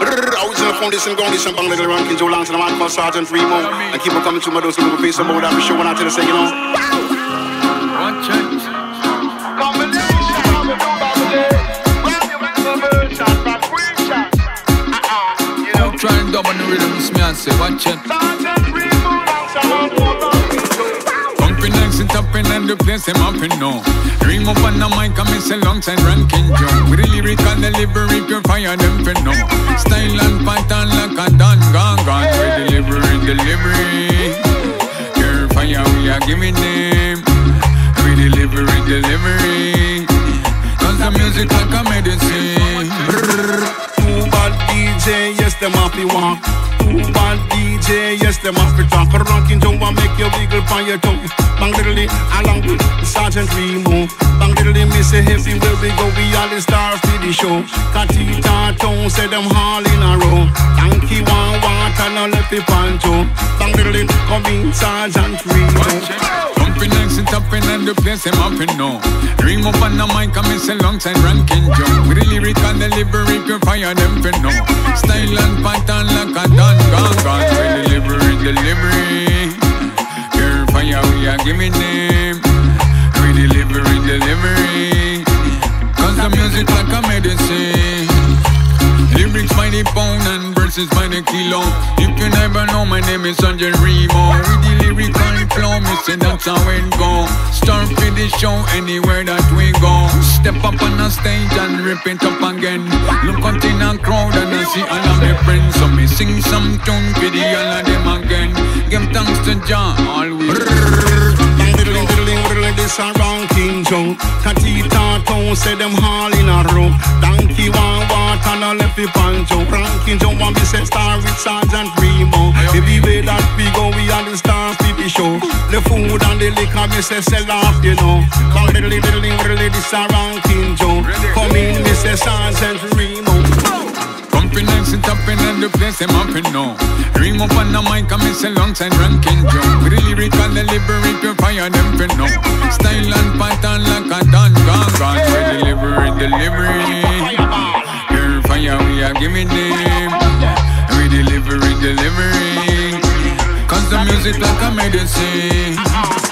Original foundation, condition, Bangladi, Ranking Joe, Langs, and I'm Sgt. Remo. And keep on coming to my door so we can pay some more. That for sure when I tell you, say, you know. One check. Try and dub on the rhythm, it's me and say, watch it. Pumping legs and tapping and the place them hopping now. Remo Pana mic and me say alongside Ranking Joe. With the lyric and delivery, pure fire them for now. Style and pattern like a Don Gone. With delivery, pure fire we are giving them. With delivery, cause the music like a medicine. Yes, them off the walk. Bad DJ, yes, them off the talk. Ranking Joe, I make you wiggle for your tongue. Bangladi, along with Sgt. Remo. Bangladi, Miss Hesse, where we go, we all the stars to the show. Katita Town, say them all in a row. Anki Wang, water, no left the pancho. Bangladi, come in, Sgt. Remo. Pumping legs and tapping and the place them hopping now. Remo Pana mic and me say alongside Ranking Joe. With the lyric and delivery, pure fire them for now. Style and pattern like a Don Gone. With delivery, pure fire we are giving them. With delivery, cause the music like a medicine. Lyrics by the pound and verses by the kilo. If you never know, my name is Angel Remo. With the lyrical flow, me say that's how it go. Start with the show anywhere that we go. Step up on the stage and rip it up again. Look out in a crowd and I see all of my friends. So me sing some tune for the all of them again. Give thanks to Jah always. This a Ranking Joe. Katita Town, say them all in a row. Donkey Wang, water, no left the pancho. Ranking Joe, and we say star with Sgt. Remo. Every way that we go, we are the stars to the show. The food and the liquor, we say sell off, you know. Come really, this a Ranking Joe. Come in, we say Sgt. Remo. Pumping legs and tapping and the place them hopping now. Remo Pana mic and me say alongside Ranking Joe. With the lyric and delivery, pure fire them for now. Style and pattern like a Don Gone. With delivery, pure fire we are giving them. With delivery, cause the music like a medicine.